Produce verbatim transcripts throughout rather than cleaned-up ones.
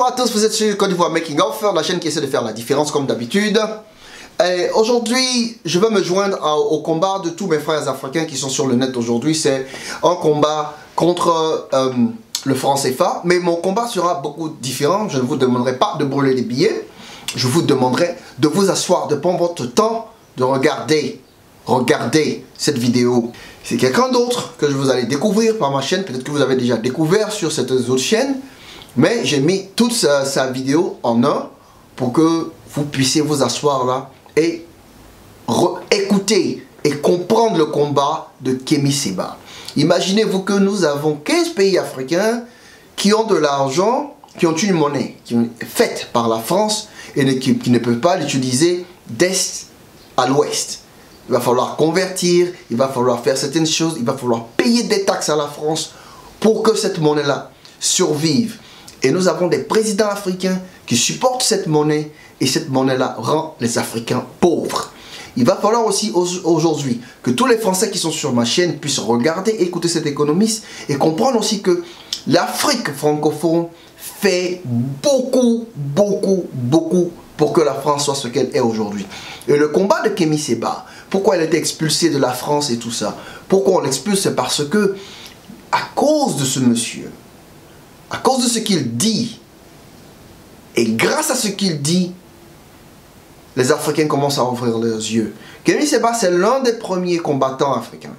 Bonjour à tous, vous êtes sur CodivoisMakingOffer, la chaîne qui essaie de faire la différence comme d'habitude. Aujourd'hui, je vais me joindre à, au combat de tous mes frères africains qui sont sur le net aujourd'hui. C'est un combat contre euh, le franc C F A, mais mon combat sera beaucoup différent. Je ne vous demanderai pas de brûler les billets, je vous demanderai de vous asseoir, de prendre votre temps, de regarder, regarder cette vidéo. C'est quelqu'un d'autre que je vous allez découvrir par ma chaîne, peut-être que vous avez déjà découvert sur cette autre chaîne. Mais j'ai mis toute sa, sa vidéo en un pour que vous puissiez vous asseoir là et écouter et comprendre le combat de Kemi Seba. Imaginez-vous que nous avons quinze pays africains qui ont de l'argent, qui ont une monnaie qui est faite par la France et ne, qui, qui ne peuvent pas l'utiliser d'est à l'ouest. Il va falloir convertir, il va falloir faire certaines choses, il va falloir payer des taxes à la France pour que cette monnaie-là survive. Et nous avons des présidents africains qui supportent cette monnaie et cette monnaie-là rend les Africains pauvres. Il va falloir aussi aujourd'hui que tous les Français qui sont sur ma chaîne puissent regarder, écouter cet économiste et comprendre aussi que l'Afrique francophone fait beaucoup, beaucoup, beaucoup pour que la France soit ce qu'elle est aujourd'hui. Et le combat de Kemi Seba, pourquoi elle a été expulsée de la France et tout ça, pourquoi on l'expulse, c'est parce que à cause de ce monsieur, à cause de ce qu'il dit, et grâce à ce qu'il dit, les Africains commencent à ouvrir leurs yeux. Kemi Seba, c'est l'un des premiers combattants africains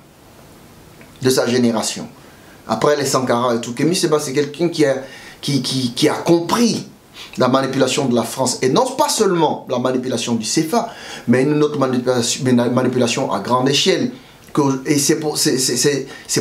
de sa génération. Après les Sankara et tout, Kemi Seba, c'est quelqu'un qui a, qui, qui, qui a compris la manipulation de la France. Et non pas seulement la manipulation du C F A, mais une autre manipulation, une manipulation à grande échelle. Et c'est pour,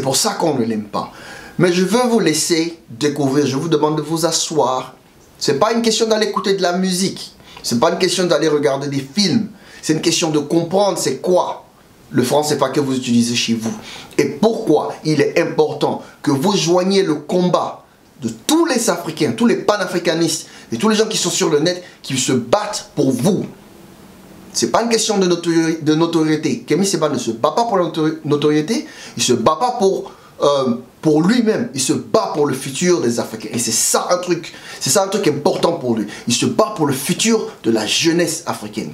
pour ça qu'on ne l'aime pas. Mais je veux vous laisser découvrir, je vous demande de vous asseoir. Ce n'est pas une question d'aller écouter de la musique, ce n'est pas une question d'aller regarder des films, c'est une question de comprendre c'est quoi le franc C F A que vous utilisez chez vous. Et pourquoi il est important que vous joigniez le combat de tous les Africains, tous les panafricanistes et tous les gens qui sont sur le net, qui se battent pour vous. Ce n'est pas une question de notoriété. De notoriété. Kemi Seba ne se bat pas pour la notoriété, il ne se bat pas pour... Euh, pour lui-même, il se bat pour le futur des Africains. Et c'est ça un truc, c'est ça un truc important pour lui. Il se bat pour le futur de la jeunesse africaine.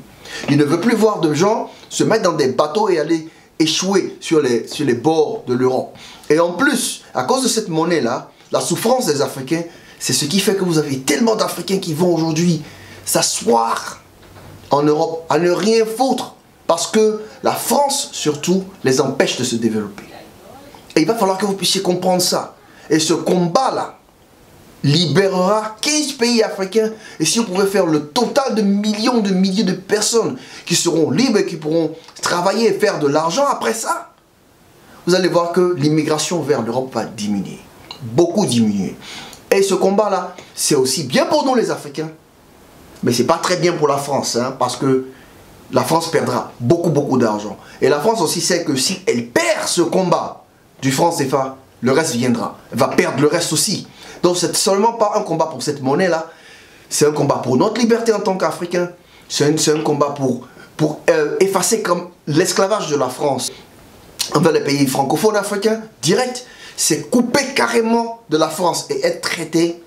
Il ne veut plus voir de gens se mettre dans des bateaux et aller échouer sur les, sur les bords de l'Europe. Et en plus, à cause de cette monnaie-là, la souffrance des Africains, c'est ce qui fait que vous avez tellement d'Africains qui vont aujourd'hui s'asseoir en Europe à ne rien foutre. Parce que la France, surtout, les empêche de se développer. Et il va falloir que vous puissiez comprendre ça. Et ce combat-là libérera quinze pays africains. Et si on pouvait faire le total de millions, de milliers de personnes qui seront libres et qui pourront travailler et faire de l'argent après ça, vous allez voir que l'immigration vers l'Europe va diminuer. Beaucoup diminuer. Et ce combat-là, c'est aussi bien pour nous les Africains, mais c'est pas très bien pour la France, hein, parce que la France perdra beaucoup, beaucoup d'argent. Et la France aussi sait que si elle perd ce combat du franc C F A, le reste viendra. Elle va perdre le reste aussi. Donc c'est seulement pas un combat pour cette monnaie-là. C'est un combat pour notre liberté en tant qu'Africains. C'est un, un combat pour, pour euh, effacer comme l'esclavage de la France envers les pays francophones africains, direct. C'est couper carrément de la France et être traité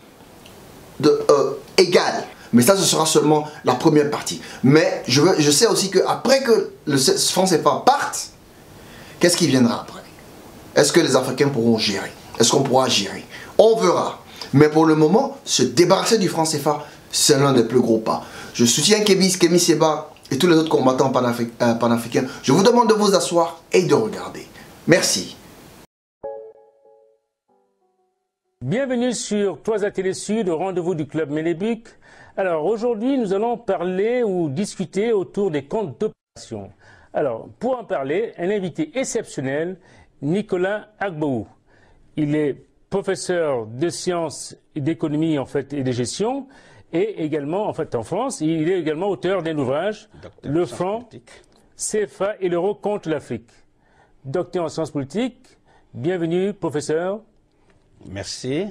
de euh, égal. Mais ça, ce sera seulement la première partie. Mais je, veux, je sais aussi qu'après que le franc C F A parte, qu'est-ce qui viendra après? Est-ce que les Africains pourront gérer? Est-ce qu'on pourra gérer? On verra. Mais pour le moment, se débarrasser du franc C F A, c'est l'un des plus gros pas. Je soutiens Kemi, Kemi Seba et tous les autres combattants panafric, euh, panafricains. Je vous demande de vous asseoir et de regarder. Merci. Bienvenue sur trois A Télés Sud, au rendez-vous du Club Mélébuc. Alors aujourd'hui, nous allons parler ou discuter autour des comptes d'opération. Alors, pour en parler, un invité exceptionnel, Nicolas Agbohou. Il est professeur de sciences et d'économie en fait et de gestion et également en fait en France. Il est également auteur d'un ouvrage, Le franc C F A et l'euro contre l'Afrique. Docteur en sciences politiques, bienvenue professeur. Merci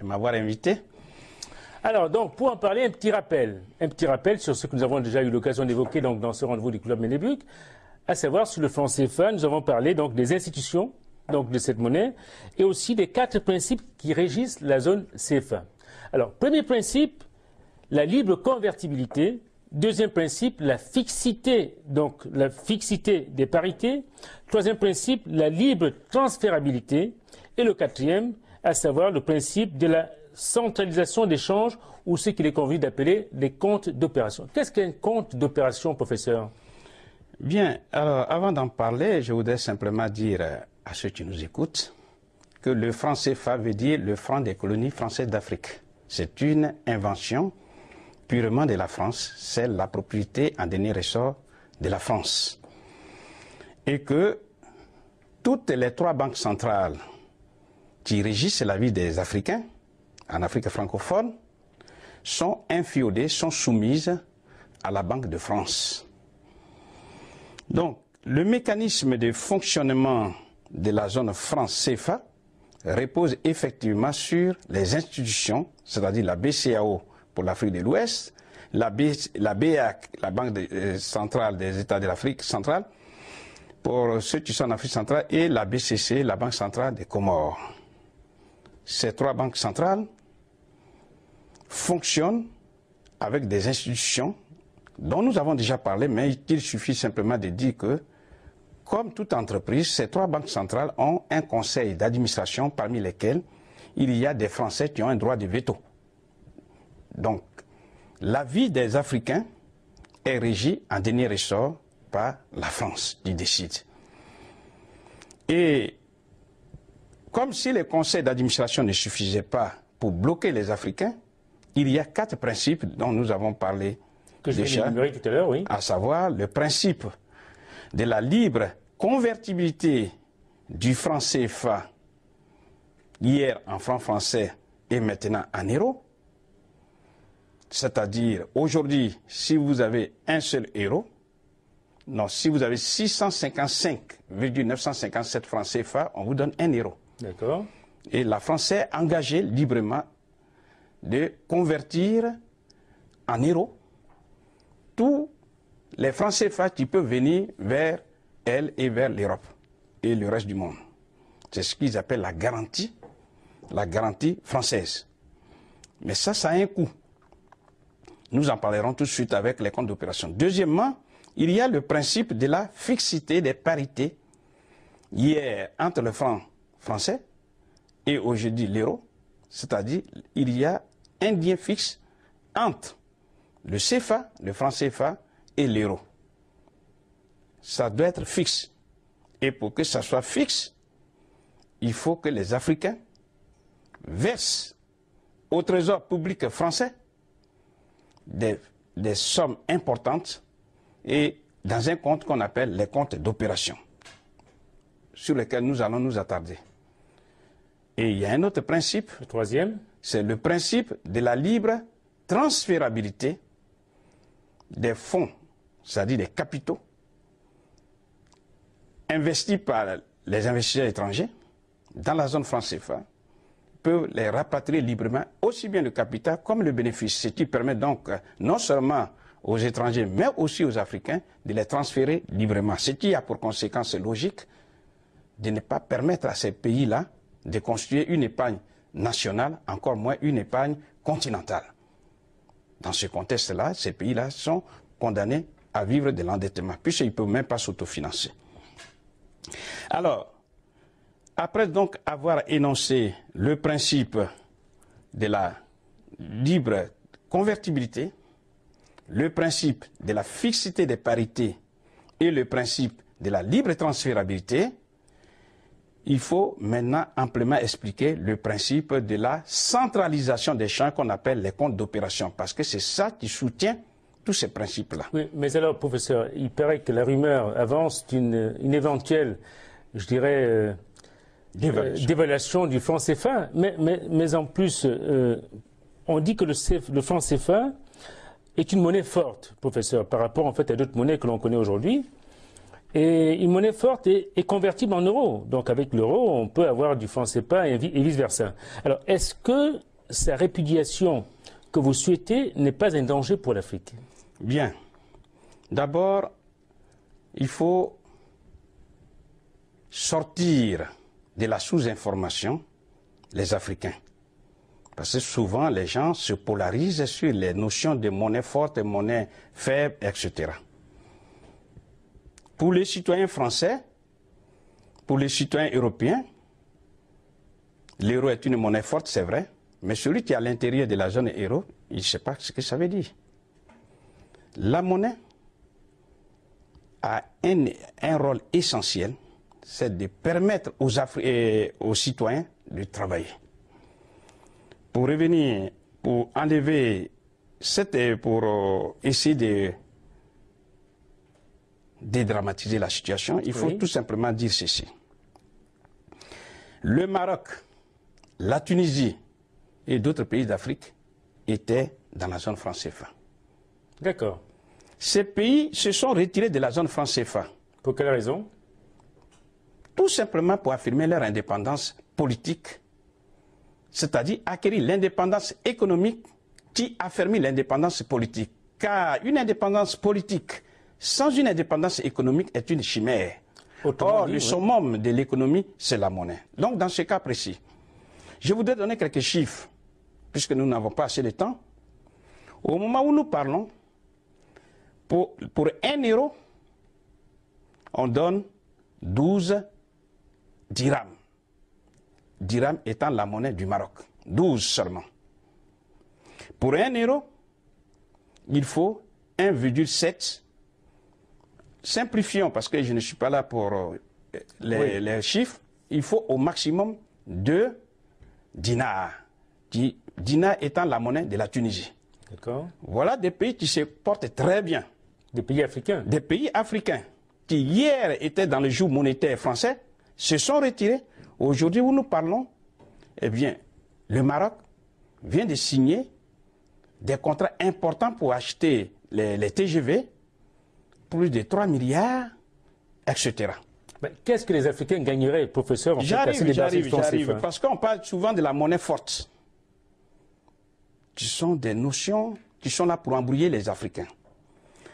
de m'avoir invité. Alors donc pour en parler, un petit rappel, un petit rappel sur ce que nous avons déjà eu l'occasion d'évoquer donc dans ce rendez-vous du Club Mélébuc. À savoir, sur le franc C F A, nous avons parlé donc des institutions donc de cette monnaie et aussi des quatre principes qui régissent la zone C F A. Alors, premier principe, la libre convertibilité. Deuxième principe, la fixité, donc la fixité des parités. Troisième principe, la libre transférabilité. Et le quatrième, à savoir le principe de la centralisation d'échanges, ou ce qu'il est convenu d'appeler les comptes d'opération. Qu'est-ce qu'un compte d'opération, professeur? Bien, alors avant d'en parler, je voudrais simplement dire à ceux qui nous écoutent que le franc C F A veut dire le franc des colonies françaises d'Afrique. C'est une invention purement de la France, c'est la propriété en dernier ressort de la France. Et que toutes les trois banques centrales qui régissent la vie des Africains, en Afrique francophone, sont infiodées, sont soumises à la Banque de France. Donc, le mécanisme de fonctionnement de la zone franc C F A repose effectivement sur les institutions, c'est-à-dire la B C E A O pour l'Afrique de l'Ouest, la, la B E A C, la Banque de, euh, centrale des États de l'Afrique centrale, pour ceux qui sont en Afrique centrale, et la B C C, la Banque centrale des Comores. Ces trois banques centrales fonctionnent avec des institutions dont nous avons déjà parlé, mais il suffit simplement de dire que, comme toute entreprise, ces trois banques centrales ont un conseil d'administration parmi lesquels il y a des Français qui ont un droit de veto. Donc, la vie des Africains est régie en dernier ressort par la France qui décide. Et comme si le conseil d'administration ne suffisait pas pour bloquer les Africains, il y a quatre principes dont nous avons parlé que déjà, je vais tout à l'heure, oui. À savoir le principe de la libre convertibilité du franc C F A, hier en franc français et maintenant en euro. C'est-à-dire, aujourd'hui, si vous avez un seul euro, non, si vous avez six cent cinquante-cinq virgule neuf cent cinquante-sept francs C F A, on vous donne un euro. D'accord. Et la France est engagée librement de convertir en euros tous les francs C F A qui peuvent venir vers elle et vers l'Europe et le reste du monde. C'est ce qu'ils appellent la garantie, la garantie française. Mais ça, ça a un coût. Nous en parlerons tout de suite avec les comptes d'opération. Deuxièmement, il y a le principe de la fixité des parités hier entre le franc français et aujourd'hui l'euro, c'est-à-dire il y a un lien fixe entre le C F A, le franc C F A et l'euro. Ça doit être fixe. Et pour que ça soit fixe, il faut que les Africains versent au trésor public français Des, des sommes importantes et dans un compte qu'on appelle les comptes d'opération, sur lesquels nous allons nous attarder. Et il y a un autre principe, le troisième, c'est le principe de la libre transférabilité des fonds, c'est-à-dire des capitaux, investis par les investisseurs étrangers dans la zone franc C F A, peuvent les rapatrier librement, aussi bien le capital comme le bénéfice, ce qui permet donc non seulement aux étrangers, mais aussi aux Africains de les transférer librement. Ce qui a pour conséquence logique de ne pas permettre à ces pays-là de constituer une épargne nationale, encore moins une épargne continentale. Dans ce contexte-là, ces pays-là sont condamnés à vivre de l'endettement, puisqu'ils ne peuvent même pas s'autofinancer. Alors, après donc avoir énoncé le principe de la libre convertibilité, le principe de la fixité des parités et le principe de la libre transférabilité, il faut maintenant amplement expliquer le principe de la centralisation des champs qu'on appelle les comptes d'opération, parce que c'est ça qui soutient tous ces principes-là. Oui, mais alors, professeur, il paraît que la rumeur avance d'une une éventuelle, je dirais... Euh... Dévaluation. Euh, dévaluation du franc C F A, mais, mais, mais en plus, euh, on dit que le, C F, le franc C F A est une monnaie forte, professeur, par rapport en fait à d'autres monnaies que l'on connaît aujourd'hui. Et une monnaie forte est, est convertible en euros. Donc avec l'euro, on peut avoir du franc C F A et, et vice-versa. Alors, est-ce que sa répudiation que vous souhaitez n'est pas un danger pour l'Afrique? Bien. D'abord, il faut sortir de la sous-information, les Africains. Parce que souvent, les gens se polarisent sur les notions de monnaie forte, monnaie faible, et cetera. Pour les citoyens français, pour les citoyens européens, l'euro est une monnaie forte, c'est vrai, mais celui qui est à l'intérieur de la zone euro, il ne sait pas ce que ça veut dire. La monnaie a un, un rôle essentiel, c'est de permettre aux, Afri- aux citoyens de travailler. Pour revenir, pour enlever, cette, pour essayer de dédramatiser la situation, il faut oui. tout simplement dire ceci. Le Maroc, la Tunisie et d'autres pays d'Afrique étaient dans la zone franc C F A. D'accord. Ces pays se sont retirés de la zone franc C F A. Pour quelle raison? Tout simplement pour affirmer leur indépendance politique, c'est-à-dire acquérir l'indépendance économique qui affermit l'indépendance politique. Car une indépendance politique sans une indépendance économique est une chimère. Autrement Or, dit, le summum oui. de l'économie, c'est la monnaie. Donc, dans ce cas précis, je voudrais donner quelques chiffres, puisque nous n'avons pas assez de temps. Au moment où nous parlons, pour, pour un euro, on donne douze dirhams. Dirham étant la monnaie du Maroc. douze seulement. Pour un euro, il faut un virgule sept. Simplifions, parce que je ne suis pas là pour euh, les, oui. les chiffres. Il faut au maximum deux dinars. Dinar étant la monnaie de la Tunisie. D'accord. Voilà des pays qui se portent très bien. Des pays africains. Des pays africains qui hier étaient dans le joug monétaire français, se sont retirés. Aujourd'hui où nous parlons, eh bien, le Maroc vient de signer des contrats importants pour acheter les, les T G V, plus de trois milliards, et cetera. Qu'est-ce que les Africains gagneraient, professeur? J'arrive, j'arrive, j'arrive, parce qu'on parle souvent de la monnaie forte, qui sont des notions qui sont là pour embrouiller les Africains.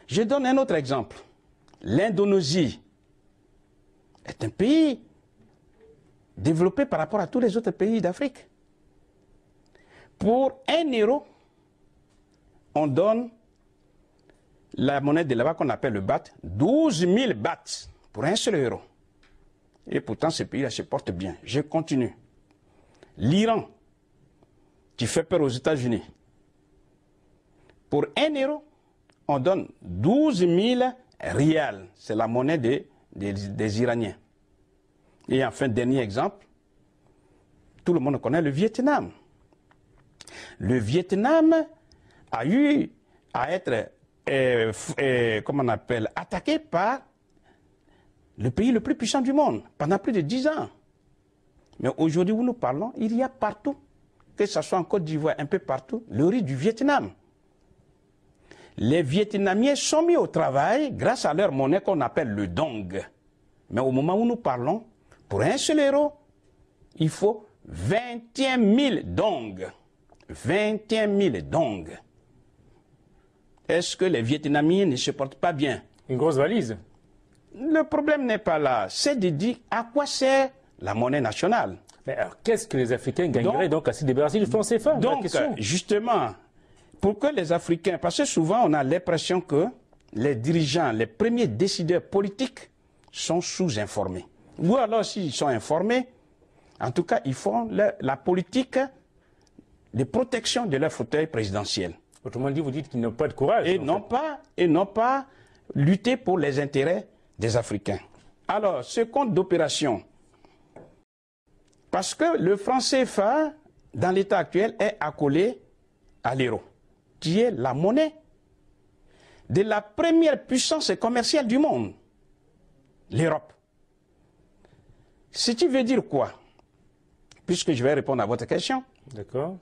Je donne un autre exemple. L'Indonésie est un pays développé par rapport à tous les autres pays d'Afrique. Pour un euro, on donne la monnaie de là-bas qu'on appelle le baht, douze mille bahts pour un seul euro. Et pourtant, ces pays-là se portent bien. Je continue. L'Iran, qui fait peur aux États-Unis. Pour un euro, on donne douze mille rials. C'est la monnaie des, des, des Iraniens. Et enfin, dernier exemple, tout le monde connaît le Vietnam. Le Vietnam a eu à être, euh, euh, comment on appelle, attaqué par le pays le plus puissant du monde pendant plus de dix ans. Mais aujourd'hui où nous parlons, il y a partout, que ce soit en Côte d'Ivoire, un peu partout, le riz du Vietnam. Les Vietnamiens sont mis au travail grâce à leur monnaie qu'on appelle le dong. Mais au moment où nous parlons, pour un seul euro, il faut vingt et un mille dongs. vingt et un mille dongs. Est-ce que les Vietnamiens ne se portent pas bien? Une grosse valise. Le problème n'est pas là. C'est de dire à quoi sert la monnaie nationale. Mais alors, qu'est-ce que les Africains gagneraient donc, donc à se débarrasser du franc C F A? Donc, justement, pour que les Africains... Parce que souvent, on a l'impression que les dirigeants, les premiers décideurs politiques sont sous-informés. Ou alors, s'ils sont informés, en tout cas, ils font le, la politique de protection de leur fauteuil présidentiel. Autrement dit, vous dites qu'ils n'ont pas de courage. Et non pas, et non pas lutter pour les intérêts des Africains. Alors, ce compte d'opération, parce que le franc C F A, dans l'état actuel, est accolé à l'euro, qui est la monnaie de la première puissance commerciale du monde, l'Europe. Ce qui veut dire quoi? Puisque je vais répondre à votre question. D'accord.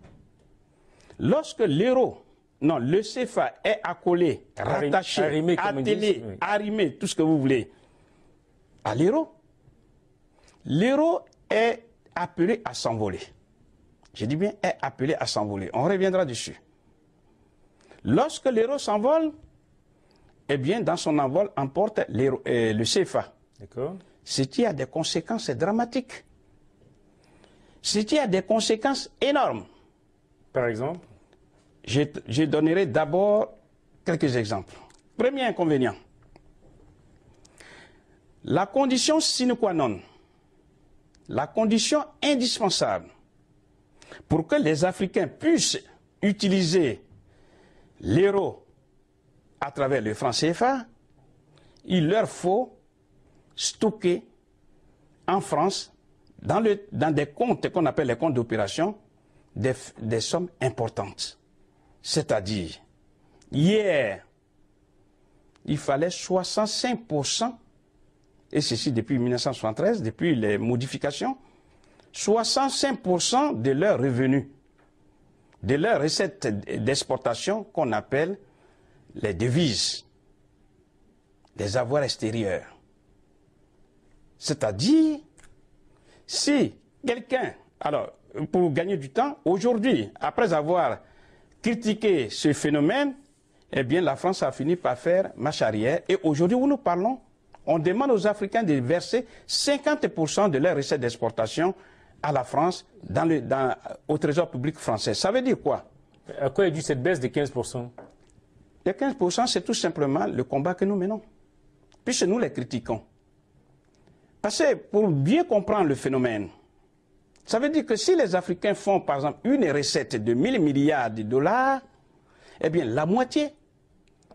Lorsque l'euro, non, le C F A est accolé, rattaché, arrimé, attelé, oui. arrimé, tout ce que vous voulez, à l'euro, l'euro est appelé à s'envoler. Je dis bien est appelé à s'envoler. On reviendra dessus. Lorsque l'euro s'envole, eh bien, dans son envol, emporte euh, le C F A. D'accord. Ce qui a des conséquences dramatiques. Ce qui a des conséquences énormes. Par exemple? Je, je donnerai d'abord quelques exemples. Premier inconvénient. La condition sine qua non, la condition indispensable pour que les Africains puissent utiliser l'euro à travers le franc C F A, il leur faut stocker en France, dans, le, dans des comptes qu'on appelle les comptes d'opération, des, des sommes importantes. C'est-à-dire, hier, il fallait soixante-cinq pour cent, et ceci depuis mille neuf cent soixante-treize, depuis les modifications, soixante-cinq pour cent de leurs revenus, de leurs recettes d'exportation qu'on appelle les devises, des avoirs extérieurs. C'est-à-dire, si quelqu'un, alors, pour gagner du temps, aujourd'hui, après avoir critiqué ce phénomène, eh bien, la France a fini par faire marche arrière. Et aujourd'hui, où nous parlons, on demande aux Africains de verser cinquante pour cent de leurs recettes d'exportation à la France, dans le, dans, au trésor public français. Ça veut dire quoi? À quoi est due cette baisse de quinze pour cent? Les quinze pour cent, c'est tout simplement le combat que nous menons, puisque nous les critiquons. Parce que pour bien comprendre le phénomène, ça veut dire que si les Africains font, par exemple, une recette de mille milliards de dollars, eh bien, la moitié,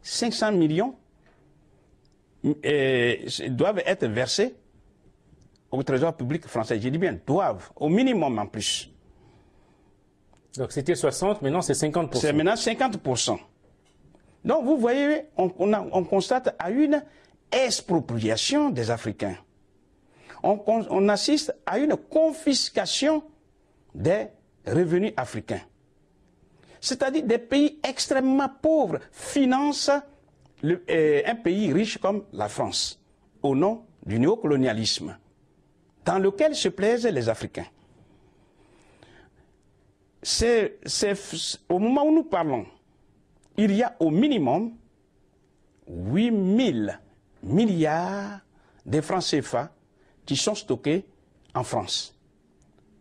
cinq cents millions, eh, doivent être versés au trésor public français. Je dis bien doivent, au minimum en plus. Donc c'était soixante, maintenant c'est cinquante pour cent. C'est maintenant cinquante pour cent. Donc vous voyez, on, on, a, on constate à une expropriation des Africains. On, on, on assiste à une confiscation des revenus africains. C'est-à-dire des pays extrêmement pauvres financent le, euh, un pays riche comme la France au nom du néocolonialisme dans lequel se plaisent les Africains. C'est, c'est, au moment où nous parlons, il y a au minimum huit mille milliards de francs C F A qui sont stockés en France.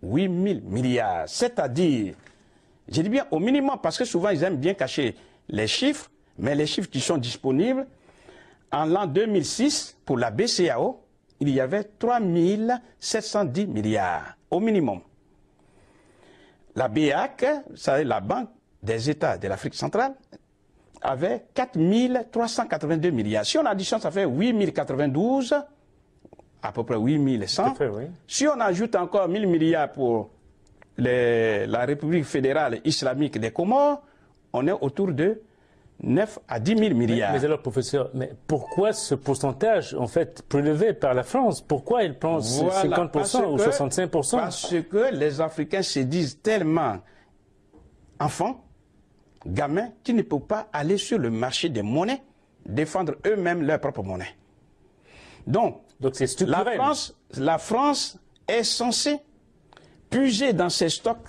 huit mille milliards, c'est-à-dire, je dis bien au minimum, parce que souvent ils aiment bien cacher les chiffres, mais les chiffres qui sont disponibles, en l'an deux mille six, pour la B C E A O, il y avait trois mille sept cent dix milliards, au minimum. La B E A C, c'est la Banque des États de l'Afrique centrale, avait quatre mille trois cent quatre-vingt-deux milliards. Si on additionne, ça fait huit mille quatre-vingt-douze, à peu près huit mille cent. Oui. Si on ajoute encore mille milliards pour les, la République fédérale islamique des Comores, on est autour de neuf à dix mille milliards. Mais, mais alors, professeur, mais pourquoi ce pourcentage, en fait, prélevé par la France? Pourquoi elle prend voilà, cinquante pour cent ou que, soixante-cinq pour cent? Parce que les Africains se disent tellement enfants, gamins, qu'ils ne peuvent pas aller sur le marché des monnaies, défendre eux-mêmes leur propre monnaie. Donc, Donc c'est structurel. La France, la France est censée puiser dans ses stocks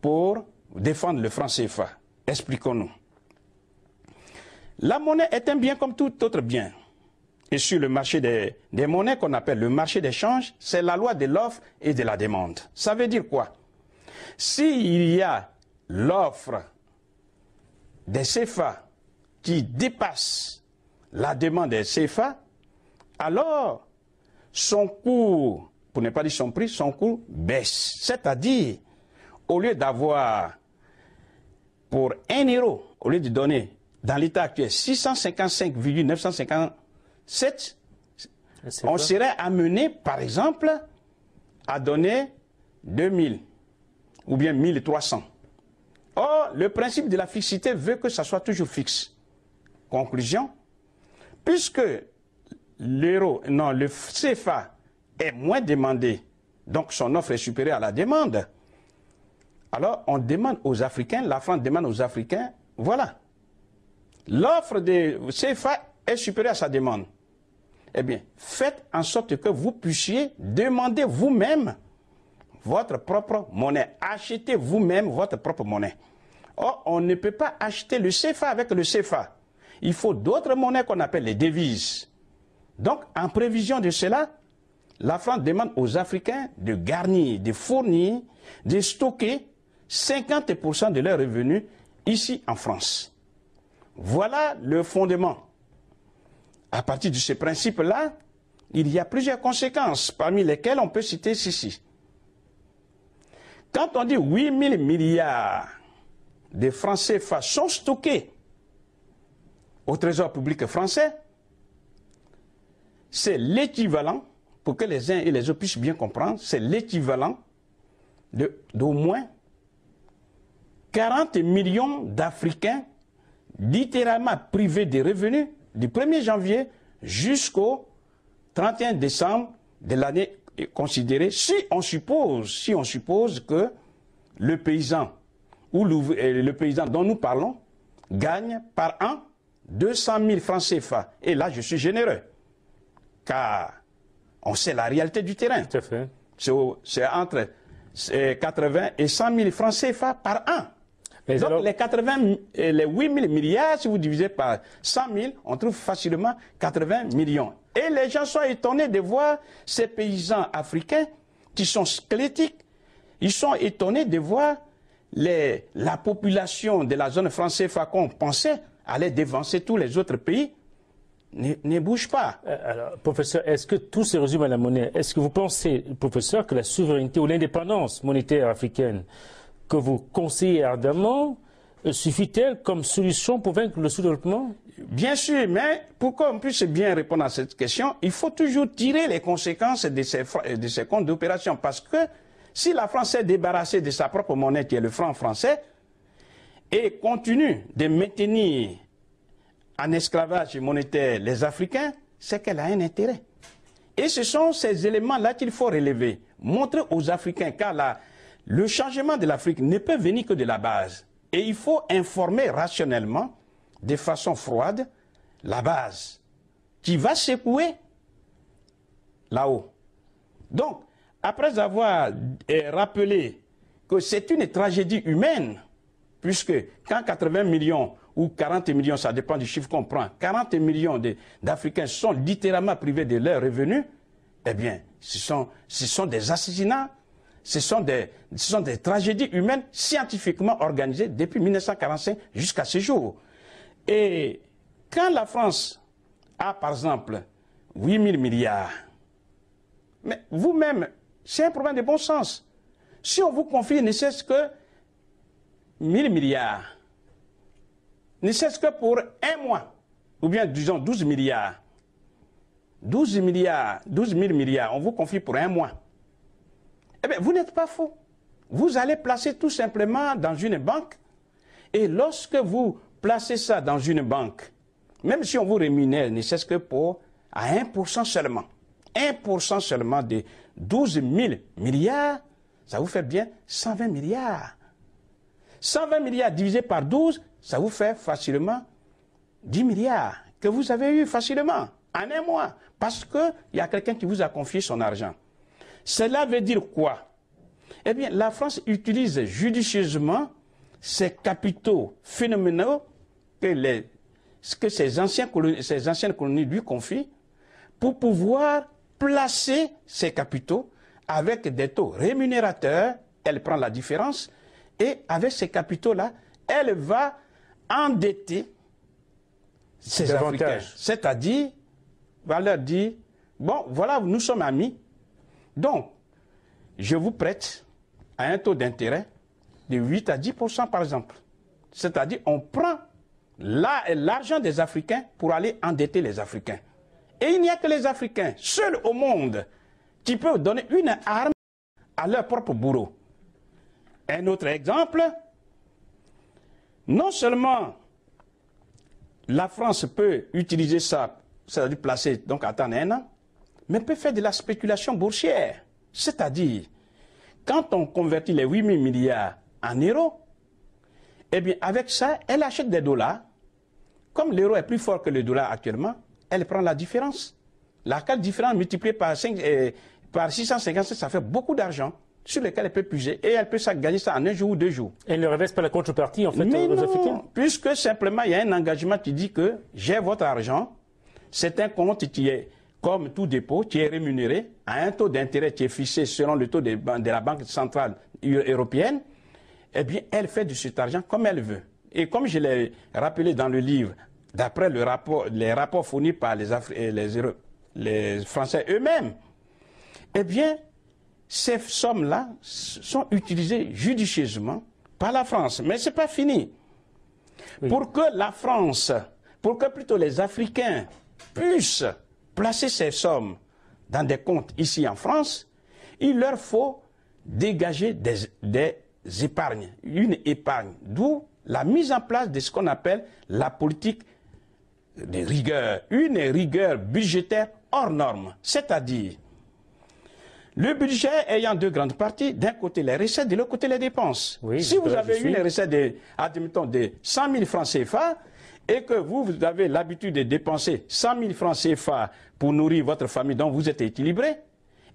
pour défendre le franc C F A. Expliquons-nous. La monnaie est un bien comme tout autre bien. Et sur le marché des, des monnaies qu'on appelle le marché d'échange, c'est la loi de l'offre et de la demande. Ça veut dire quoi? S'il y a l'offre des C F A qui dépasse la demande des C F A, alors son cours, pour ne pas dire son prix, son cours baisse. C'est-à-dire, au lieu d'avoir pour un euro, au lieu de donner dans l'état actuel six cent cinquante-cinq virgule neuf cent cinquante-sept, on serait amené, par exemple, à donner deux mille ou bien mille trois cents. Or, le principe de la fixité veut que ça soit toujours fixe. Conclusion, puisque l'euro, non, le C F A est moins demandé, donc son offre est supérieure à la demande. Alors, on demande aux Africains, la France demande aux Africains, voilà, l'offre de C F A est supérieure à sa demande. Eh bien, faites en sorte que vous puissiez demander vous-même votre propre monnaie. Achetez vous-même votre propre monnaie. Or, on ne peut pas acheter le C F A avec le C F A. Il faut d'autres monnaies qu'on appelle les devises. Donc, en prévision de cela, la France demande aux Africains de garnir, de fournir, de stocker cinquante pour cent de leurs revenus ici en France. Voilà le fondement. À partir de ce principe-là, il y a plusieurs conséquences, parmi lesquelles on peut citer ceci. Quand on dit huit mille milliards de francs C F A sont stockés au trésor public français, c'est l'équivalent, pour que les uns et les autres puissent bien comprendre, c'est l'équivalent d'au moins quarante millions d'Africains littéralement privés des revenus du premier janvier jusqu'au trente et un décembre de l'année considérée, si on suppose, si on suppose que le paysan ou le paysan dont nous parlons gagne par an deux cent mille francs C F A. Et là, je suis généreux, car on sait la réalité du terrain. Tout à fait. C'est entre quatre-vingts et cent mille francs C F A par an. Mais donc, alors... les, quatre-vingts, les huit mille milliards, si vous divisez par cent mille, on trouve facilement quatre-vingts millions. Et les gens sont étonnés de voir ces paysans africains qui sont squelettiques. Ils sont étonnés de voir les, la population de la zone franc C F A qu'on pensait allait dévancer tous les autres pays. Ne, ne bouge pas. Alors, professeur, est-ce que tout se résume à la monnaie? Est-ce que vous pensez, professeur, que la souveraineté ou l'indépendance monétaire africaine que vous conseillez ardemment suffit-elle comme solution pour vaincre le sous-développement? Bien sûr, mais pour qu'on puisse bien répondre à cette question, il faut toujours tirer les conséquences de ces, de ces comptes d'opération, parce que si la France est débarrassée de sa propre monnaie, qui est le franc français, et continue de maintenir en esclavage monétaire les Africains, c'est qu'elle a un intérêt. Et ce sont ces éléments-là qu'il faut relever, montrer aux Africains, car la, le changement de l'Afrique ne peut venir que de la base. Et il faut informer rationnellement, de façon froide, la base, qui va secouer là-haut. Donc, après avoir eh, rappelé que c'est une tragédie humaine, puisque quand quatre-vingts millions ou quarante millions, ça dépend du chiffre qu'on prend, quarante millions d'Africains sont littéralement privés de leurs revenus, eh bien, ce sont, ce sont des assassinats, ce sont des, ce sont des tragédies humaines scientifiquement organisées depuis mille neuf cent quarante-cinq jusqu'à ce jour. Et quand la France a, par exemple, huit mille milliards, mais vous-même, c'est un problème de bon sens. Si on vous confie ne cesse que mille milliards, ne cesse que pour un mois, ou bien disons douze milliards. douze milliards, douze mille milliards, on vous confie pour un mois. Eh bien, vous n'êtes pas fou. Vous allez placer tout simplement dans une banque, et lorsque vous placez ça dans une banque, même si on vous rémunère, ne cesse que pour à un pour cent seulement. un pour cent seulement de douze mille milliards, ça vous fait bien cent vingt milliards. cent vingt milliards divisé par douze, ça vous fait facilement dix milliards que vous avez eu facilement en un mois, parce qu'il y a quelqu'un qui vous a confié son argent. Cela veut dire quoi? Eh bien, la France utilise judicieusement ces capitaux phénoménaux que, les, que ces, anciens colonies, ces anciennes colonies lui confient pour pouvoir placer ces capitaux avec des taux rémunérateurs. Elle prend la différence et avec ces capitaux-là, elle va endetter ces Africains. C'est-à-dire, va leur dire, bon, voilà, nous sommes amis, donc je vous prête à un taux d'intérêt de huit à dix pour cent par exemple. C'est-à-dire, on prend l'argent des Africains pour aller endetter les Africains. Et il n'y a que les Africains, seuls au monde, qui peuvent donner une arme à leur propre bourreau. Un autre exemple, non seulement la France peut utiliser ça, c'est-à-dire placer, donc attendre un an, mais peut faire de la spéculation boursière. C'est-à-dire, quand on convertit les huit mille milliards en euros, eh bien avec ça, elle achète des dollars. Comme l'euro est plus fort que le dollar actuellement, elle prend la différence. La quatre différence multipliée par, cinq, eh, par six cent cinquante-sept, ça fait beaucoup d'argent sur lequel elle peut puiser, et elle peut gagner ça en un jour ou deux jours. Elle ne reverse pas la contrepartie, en fait, mais aux non, Africains, puisque simplement, il y a un engagement qui dit que j'ai votre argent, c'est un compte qui est, comme tout dépôt, qui est rémunéré à un taux d'intérêt qui est fixé selon le taux de, de la Banque centrale européenne, eh bien, elle fait de cet argent comme elle veut. Et comme je l'ai rappelé dans le livre, d'après le rapport, les rapports fournis par les, Afri les, les Français eux-mêmes, eh bien, ces sommes-là sont utilisées judicieusement par la France. Mais ce n'est pas fini. Oui. Pour que la France, pour que plutôt les Africains puissent placer ces sommes dans des comptes ici en France, il leur faut dégager des, des épargnes, une épargne. D'où la mise en place de ce qu'on appelle la politique de rigueur, une rigueur budgétaire hors norme, c'est-à-dire le budget ayant deux grandes parties, d'un côté les recettes, de l'autre côté les dépenses. Oui, si vous avez une recette de, admettons, de cent mille francs C F A et que vous, vous avez l'habitude de dépenser cent mille francs C F A pour nourrir votre famille dont vous êtes équilibré,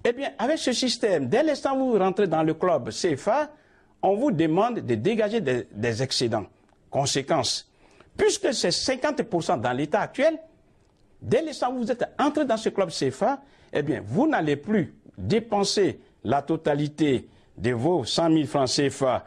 eh bien, avec ce système, dès l'instant où vous rentrez dans le club C F A, on vous demande de dégager des, des excédents. Conséquence, puisque c'est cinquante pour cent dans l'état actuel, dès l'instant où vous êtes entré dans ce club C F A, eh bien, vous n'allez plus dépenser la totalité de vos cent mille francs C F A,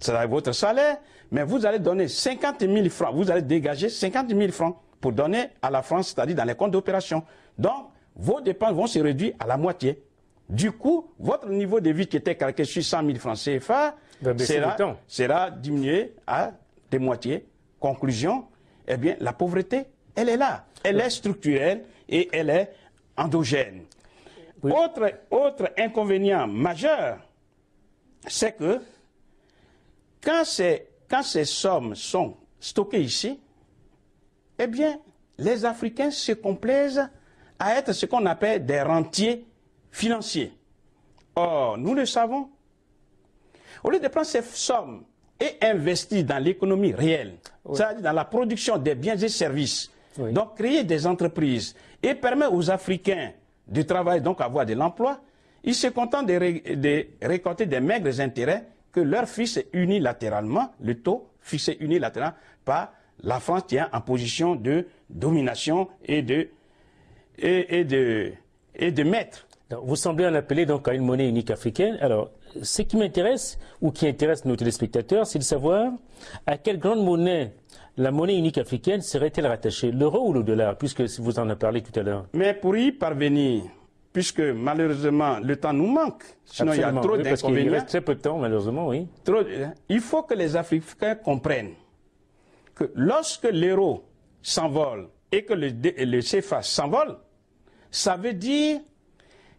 c'est votre salaire, mais vous allez donner cinquante mille francs, vous allez dégager cinquante mille francs pour donner à la France, c'est-à-dire dans les comptes d'opération. Donc, vos dépenses vont se réduire à la moitié. Du coup, votre niveau de vie qui était calqué sur cent mille francs C F A sera, sera diminué à des moitiés. Conclusion, eh bien, la pauvreté, elle est là. Elle est structurelle et elle est endogène. Oui. Autre, autre inconvénient majeur, c'est que quand ces, quand ces sommes sont stockées ici, eh bien, les Africains se complaisent à être ce qu'on appelle des rentiers financiers. Or, nous le savons, au lieu de prendre ces sommes et investir dans l'économie réelle, oui, c'est-à-dire dans la production des biens et services, oui, donc créer des entreprises et permettre aux Africains de travail, donc avoir de l'emploi, ils se contentent de, ré, de récolter des maigres intérêts que leur fils est unilatéralement, le taux fixé unilatéralement par la France qui est en position de domination et de, et, et de, et de maître. Vous semblez en appeler donc à une monnaie unique africaine. Alors, ce qui m'intéresse ou qui intéresse nos téléspectateurs, c'est de savoir à quelle grande monnaie la monnaie unique africaine serait-elle rattachée, l'euro ou le dollar, puisque vous en avez parlé tout à l'heure. Mais pour y parvenir, puisque malheureusement le temps nous manque, sinon absolument, il y a trop oui, d'inconvénients. Il reste très peu de temps, malheureusement, oui. Trop, il faut que les Africains comprennent que lorsque l'euro s'envole et que le, le C F A s'envole, ça veut dire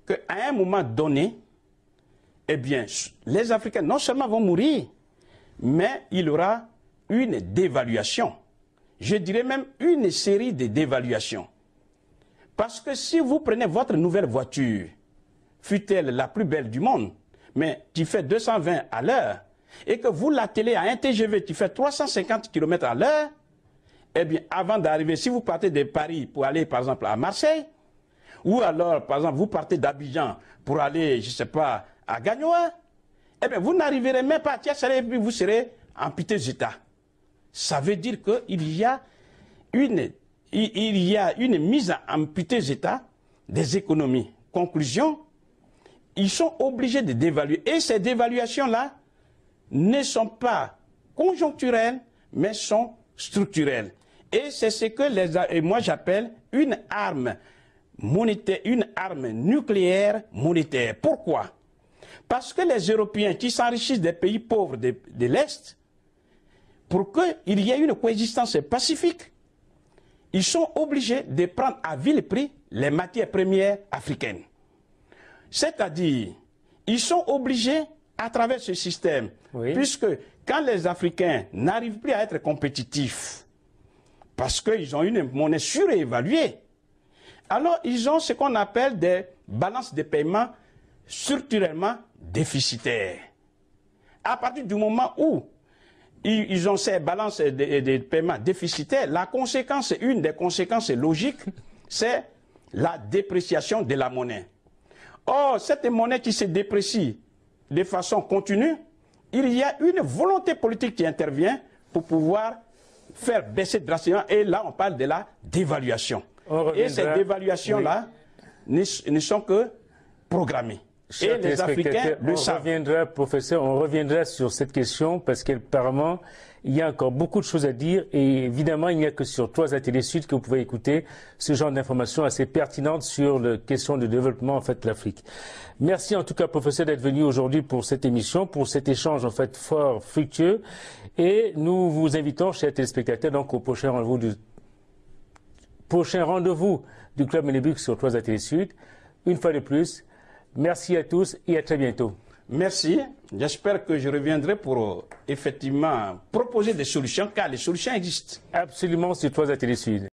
qu'à un moment donné, eh bien, les Africains non seulement vont mourir, mais il y aura une dévaluation, je dirais même une série de dévaluations. Parce que si vous prenez votre nouvelle voiture, fût-elle la plus belle du monde, mais qui fait deux cent vingt à l'heure, et que vous l'attelez à un T G V qui fait trois cent cinquante km à l'heure, eh bien, avant d'arriver, si vous partez de Paris pour aller, par exemple, à Marseille, ou alors, par exemple, vous partez d'Abidjan pour aller, je ne sais pas, à Gagnoa, eh bien, vous n'arriverez même pas à Thiès et puis vous serez en piteux état. Ça veut dire qu'il y a une, il y a une mise en piteux état des économies. Conclusion, ils sont obligés de dévaluer. Et ces dévaluations-là ne sont pas conjoncturelles, mais sont structurelles. Et c'est ce que les, et moi j'appelle une arme monétaire, une arme nucléaire monétaire. Pourquoi? Parce que les Européens qui s'enrichissent des pays pauvres de, de l'Est, pour qu'il y ait une coexistence pacifique, ils sont obligés de prendre à vil prix les matières premières africaines. C'est-à-dire, ils sont obligés à travers ce système, oui, puisque quand les Africains n'arrivent plus à être compétitifs, parce qu'ils ont une monnaie surévaluée, alors ils ont ce qu'on appelle des balances de paiement structurellement déficitaires. À partir du moment où ils ont ces balances de, de paiement déficitaires, la conséquence, une des conséquences logiques, c'est la dépréciation de la monnaie. Or, cette monnaie qui se déprécie de façon continue, il y a une volonté politique qui intervient pour pouvoir faire baisser drastiquement. Et là, on parle de la dévaluation. Et ces dévaluations-là oui. ne, ne sont que programmées. Chers et les Africains le savent. On reviendra, professeur, on reviendra sur cette question parce qu'apparemment, il y a encore beaucoup de choses à dire et évidemment, il n'y a que sur trois A Télé Sud que vous pouvez écouter ce genre d'informations assez pertinentes sur la question du développement en fait de l'Afrique. Merci en tout cas, professeur, d'être venu aujourd'hui pour cette émission, pour cet échange en fait fort fructueux et nous vous invitons, chers téléspectateurs, donc au prochain rendez-vous du prochain rendez-vous du Club Mélébuc sur trois A Télé Sud. Une fois de plus, merci à tous et à très bientôt. Merci. J'espère que je reviendrai pour effectivement proposer des solutions, car les solutions existent. Absolument, sur trois A Télé Sud.